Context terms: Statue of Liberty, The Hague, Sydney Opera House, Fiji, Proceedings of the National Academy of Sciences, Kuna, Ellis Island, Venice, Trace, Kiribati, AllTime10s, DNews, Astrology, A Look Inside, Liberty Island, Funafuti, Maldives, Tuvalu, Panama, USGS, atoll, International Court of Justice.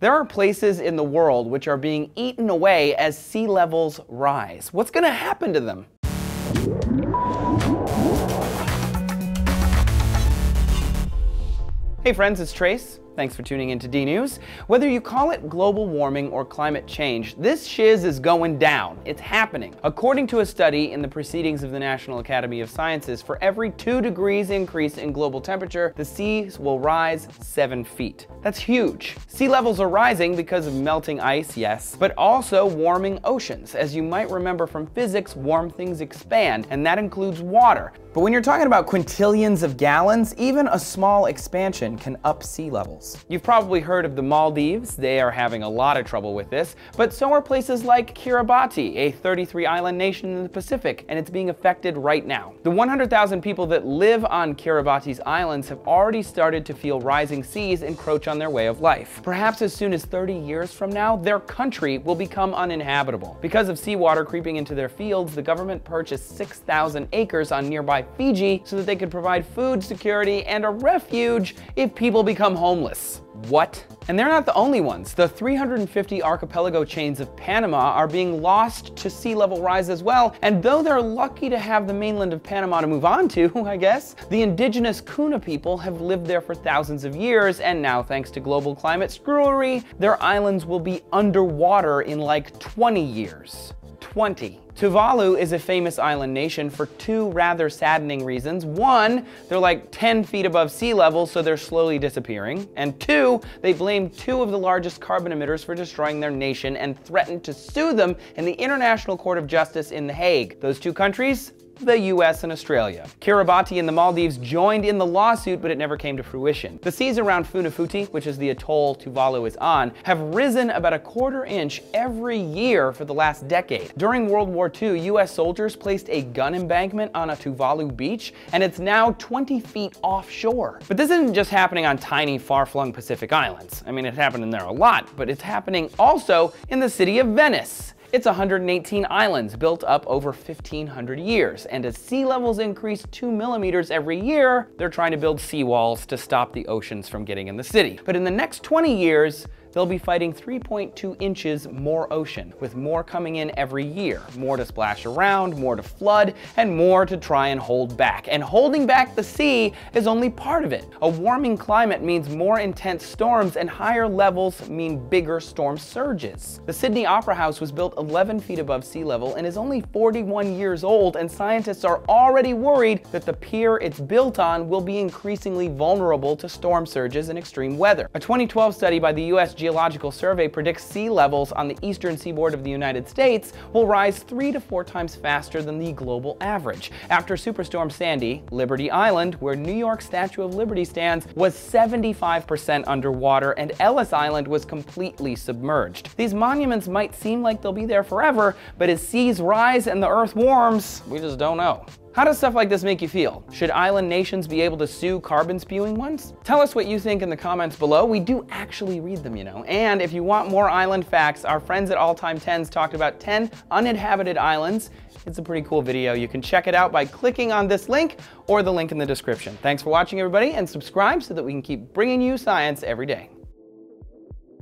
There are places in the world which are being eaten away as sea levels rise. What's going to happen to them? Hey friends, it's Trace. Thanks for tuning into DNews. Whether you call it global warming or climate change, this shiz is going down. It's happening. According to a study in the Proceedings of the National Academy of Sciences, for every 2 degrees increase in global temperature, the seas will rise 7 feet. That's huge. Sea levels are rising because of melting ice, yes, but also warming oceans. As you might remember from physics, warm things expand, and that includes water. But when you're talking about quintillions of gallons, even a small expansion can up sea levels. You've probably heard of the Maldives. They are having a lot of trouble with this, but so are places like Kiribati, a 33-island nation in the Pacific, and it's being affected right now. The 100,000 people that live on Kiribati's islands have already started to feel rising seas encroach on their way of life. Perhaps as soon as 30 years from now, their country will become uninhabitable. Because of seawater creeping into their fields, the government purchased 6,000 acres on nearby Fiji so that they could provide food security and a refuge if people become homeless. What? And they're not the only ones. The 350 archipelago chains of Panama are being lost to sea level rise as well, and though they're lucky to have the mainland of Panama to move on to, I guess, the indigenous Kuna people have lived there for thousands of years, and now, thanks to global climate screwery, their islands will be underwater in like 20 years. 20. Tuvalu is a famous island nation for two rather saddening reasons. One, they're like 10 feet above sea level, so they're slowly disappearing. And two, they blame two of the largest carbon emitters for destroying their nation and threatened to sue them in the International Court of Justice in The Hague. Those two countries? The US and Australia. Kiribati and the Maldives joined in the lawsuit, but it never came to fruition. The seas around Funafuti, which is the atoll Tuvalu is on, have risen about 1/4 inch every year for the last decade. During World War II, US soldiers placed a gun embankment on a Tuvalu beach, and it's now 20 feet offshore. But this isn't just happening on tiny, far-flung Pacific islands. I mean, it's happening there a lot, but it's happening also in the city of Venice. It's 118 islands built up over 1,500 years, and as sea levels increase 2 millimeters every year, they're trying to build seawalls to stop the oceans from getting in the city. But in the next 20 years, they'll be fighting 3.2 inches more ocean, with more coming in every year, more to splash around, more to flood, and more to try and hold back. And holding back the sea is only part of it. A warming climate means more intense storms, and higher levels mean bigger storm surges. The Sydney Opera House was built 11 feet above sea level and is only 41 years old, and scientists are already worried that the pier it's built on will be increasingly vulnerable to storm surges and extreme weather. A 2012 study by the USGS Geological Survey predicts sea levels on the eastern seaboard of the United States will rise 3 to 4 times faster than the global average. After Superstorm Sandy, Liberty Island, where New York's Statue of Liberty stands, was 75% underwater, and Ellis Island was completely submerged. These monuments might seem like they'll be there forever, but as seas rise and the earth warms, we just don't know. How does stuff like this make you feel? Should island nations be able to sue carbon-spewing ones? Tell us what you think in the comments below. We do actually read them, you know. And if you want more island facts, our friends at AllTime10s talked about 10 uninhabited islands. It's a pretty cool video. You can check it out by clicking on this link or the link in the description. Thanks for watching, everybody, and subscribe so that we can keep bringing you science every day.